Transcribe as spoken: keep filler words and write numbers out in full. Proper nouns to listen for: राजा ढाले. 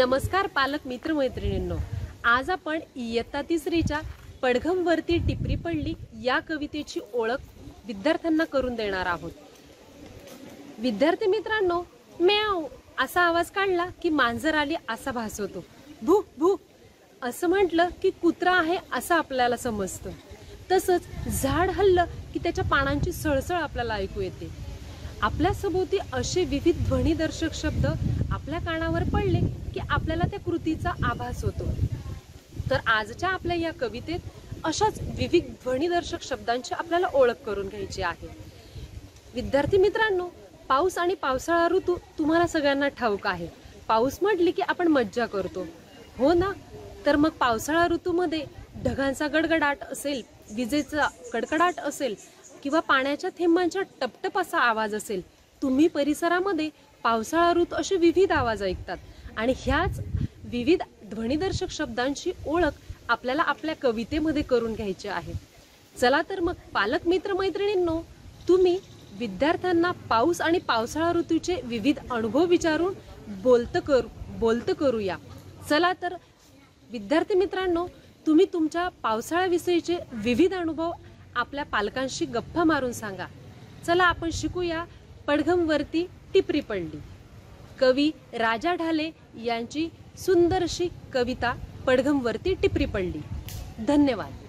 नमस्कार पालक मित्रमैत्रिणींनो, आज आपण इयत्ता तिसरीच्या पडघम वरती टिपरी पडली या कवितेची ओळख विद्यार्थ्यांना करून देणार आहोत। विद्यार्थी मित्रांनो, म्याव असा आवाज काढला की मांजर आली असा भास होतो, भू भू असं म्हटलं की कुत्रा आहे असं आपल्याला समजतं। तसंच झाड हललं की त्याच्या पानांची सळसळ आपल्याला ऐकू येते। आपल्या सभोवती असे विविध ध्वनिदर्शक शब्द आपल्या कानावर पडले की आपल्याला त्या कृतीचा आभास होतो। तर आजच्या आपल्या या कवितेत अशाच विविध ध्वनिदर्शक शब्दांची आपल्याला ओळख करून घ्यायची आहे। विद्यार्थी मित्रांनो, पाऊस आणि पावसाळा ऋतू तुम्हाला सगळ्यांना ठाऊक आहे। पाऊस म्हटली की आपण मज्जा करतो, हो ना? तर मग पावसाळा ऋतूमध्ये ढगांचा गडगडाट असेल, विजेचा कडकडाट असेल किंवा पाण्याच्या थेंबांचा टपटप असा आवाज असेल, तुम्ही परिसरामध्ये पावसाळा ऋतू असे विविध आवाज ऐकतात। आणि ह्याच विविध ध्वनिदर्शक शब्दांची ओळख आपल्याला आपल्या कवितेमध्ये करून घ्यायची आहे। चला तर मग पालक मित्र मैत्रिणींनो, तुम्ही विद्यार्थ्यांना पाऊस आणि पावसाळा ऋतूचे विविध अनुभव विचारून बोलतं करू बोलतं करूया। चला तर विद्यार्थी मित्रांनो, तुम्ही तुमच्या पावसाळ्याविषयीचे विविध अनुभव आपल्या पालकांशी गप्पा मारून सांगा। चला आपण शिकूया पडघम वरती टिपरी पडली। कवी राजा ढाले यांची सुंदरशी कविता पडघम वरती टिपरी पडली। धन्यवाद।